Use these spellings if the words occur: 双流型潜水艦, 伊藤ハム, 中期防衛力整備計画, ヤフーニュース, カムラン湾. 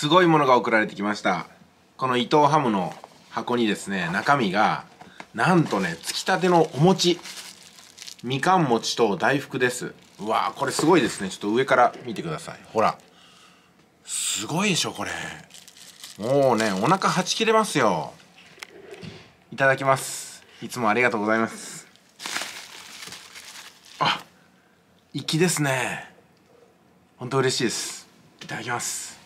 すごいものが送られてきました。この伊藤ハムの箱にですね、中身がなんとね、つきたてのお餅、みかん餅と大福です。うわー、これすごいですね。ちょっと上から見てください。ほら、すごいでしょこれ。もうね、お腹はち切れますよ。いただきます。いつもありがとうございます。あ、粋ですね。本当嬉しいです。いただきます。